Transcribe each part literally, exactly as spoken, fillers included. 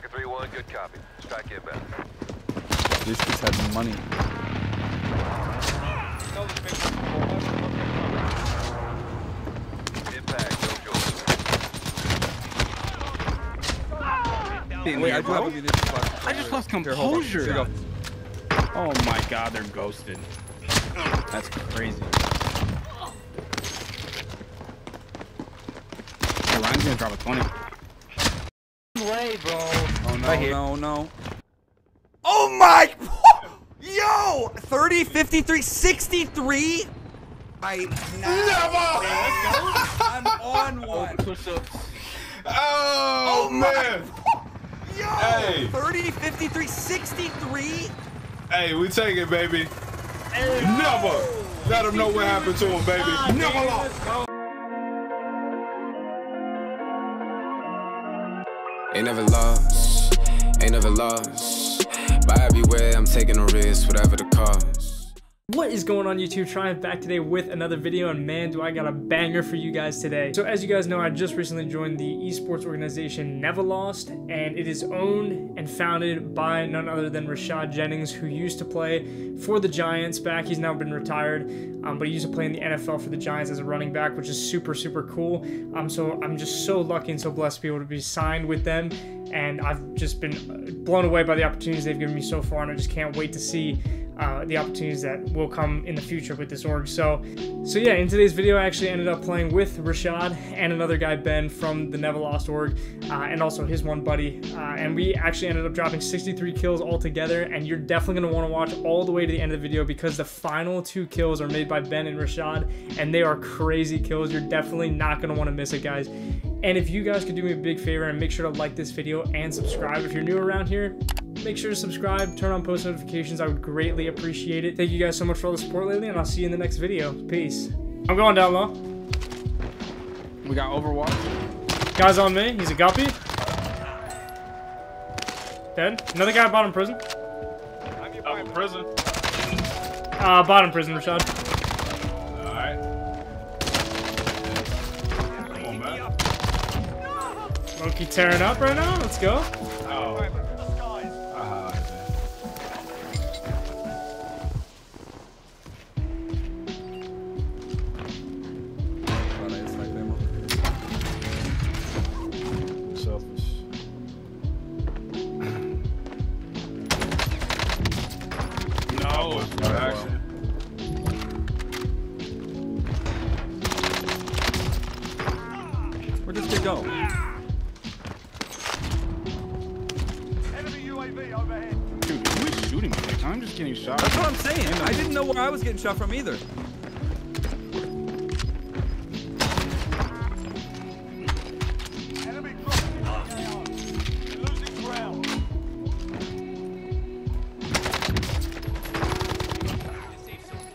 Tracker three one, good copy. Strike inbound. These kids had money. Wait, I, do have I just lost composure. Here, oh my god, they're ghosted. That's crazy. Hey, Ryan's gonna drop a twenty. Way, bro. Oh no, right no, no. Oh my! Yo! thirty, fifty-three, sixty-three? I never! I'm on one. Oh, oh man! My. Yo, hey. thirty, fifty-three, sixty-three. Hey, we take it, baby. Hey. Never. Let them know what happened to him, baby. Ah, never lost. Ain't never lost. Ain't never lost. Buy everywhere. I'm taking a risk, whatever the cost. What is going on, YouTube? Triumph back today with another video, and man, do I got a banger for you guys today. So as you guys know, I just recently joined the esports organization Never Lost, and it is owned and founded by none other than Rashad Jennings, who used to play for the Giants back. He's now been retired, um, but he used to play in the N F L for the Giants as a running back, which is super, super cool. Um, so I'm just so lucky and so blessed to be able to be signed with them, and I've just been blown away by the opportunities they've given me so far, and I just can't wait to see Uh, the opportunities that will come in the future with this org. So, so yeah, in today's video, I actually ended up playing with Rashad and another guy, Ben, from the Never Lost org, uh, and also his one buddy. Uh, and we actually ended up dropping sixty-three kills altogether, and you're definitely gonna wanna watch all the way to the end of the video because the final two kills are made by Ben and Rashad, and they are crazy kills. You're definitely not gonna wanna miss it, guys. And if you guys could do me a big favor and make sure to like this video and subscribe. If you're new around here, make sure to subscribe, turn on post notifications. I would greatly appreciate it. Thank you guys so much for all the support lately, and I'll see you in the next video. Peace. I'm going down low. We got Overwatch. Guy's on me. He's a guppy. Dead. Another guy bottom prison. I'm your bottom prison. Uh, bottom prison, Rashad. Alright. Come on, man. Monkey tearing up right now. Let's go. Oh. Where'd this kid go? Enemy U A V overhead. Dude, who is shooting me? Like, I'm just getting shot. That's what I'm saying. I didn't know where I was getting shot from either. Enemy dropping. Losing ground.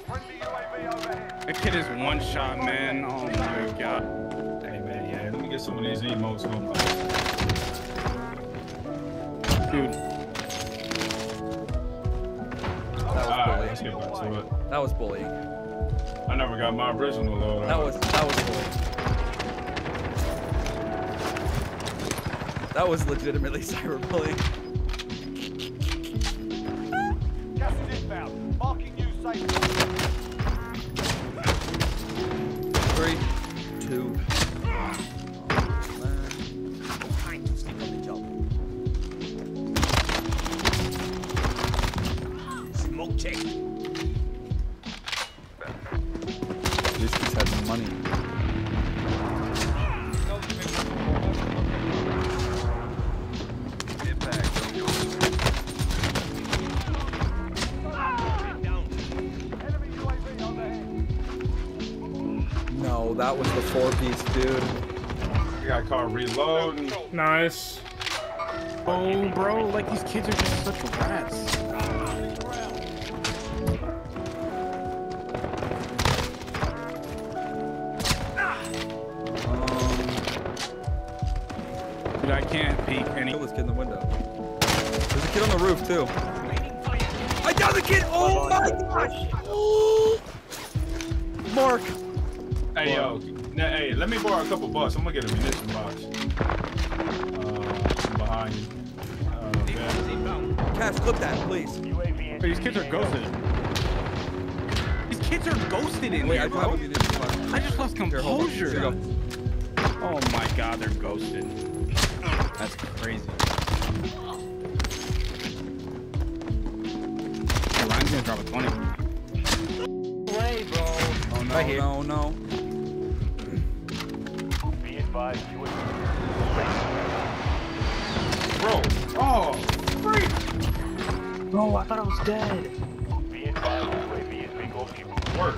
Friendly U A V overhead. That kid is one shot, man. Oh my god. Get some of these emotes going by. Dude. That was ah, bullying. Let's get back to it. That was bullying. I never got my original load. That was that was bullying. That was legitimately cyberbullying. Gas is inbound. Marking you safe. Three, two. Check. These kids have money. No, that was the four-piece, dude. We got caught reloading. Nice. Oh, bro, like these kids are just such rats. Dude, I can't peek any. Kill this kid in the window. There's a kid on the roof, too. I got the kid! Oh my gosh! Oh. Mark! Hey, yo. Now, hey, let me borrow a couple bucks. I'm gonna get a munition box. Uh, behind you. clip that, please. Hey, these kids are ghosted. These kids are ghosted in Wait, here, I bro. I just lost composure. Here, hold on. Oh my god, they're ghosted. That's crazy. Hey, Ryan's gonna drop a twenty. Play, bro. Oh no, right here. no, no. Be advised, you would... Bro. Oh, freak. Bro, I thought I was dead. Be advised, U A V is big old people. Work.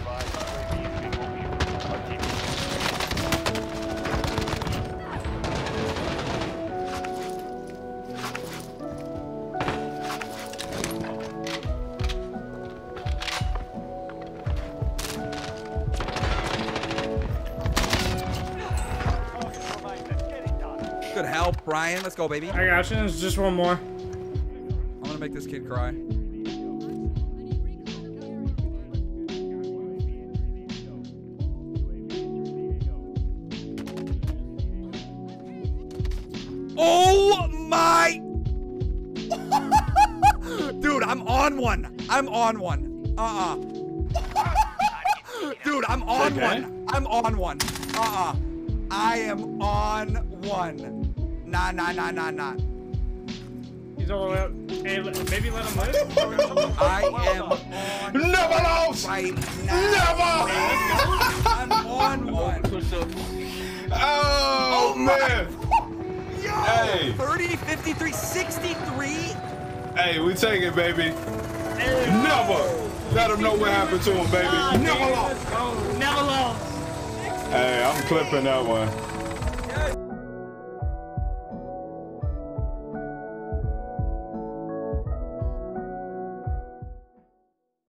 Good help, Brian. Let's go, baby. I got you. There's just one more. I'm gonna make this kid cry. Oh my! Dude, I'm on one. I'm on one. Uh-uh. Dude, I'm on okay. one. I'm on one. Uh-uh. I am on one. Nah, nah, nah, nah, nah. He's all the way up. Hey, maybe let him live. I am on Never Lost! Right now. Never! Man, I'm on one. Oh, oh man. My. Yo, hey. thirty, fifty-three, sixty-three. Hey, we take it, baby. Hey. Never. Let him know what happened to him, baby. Never lost. Never lost. Hey, I'm clipping that one.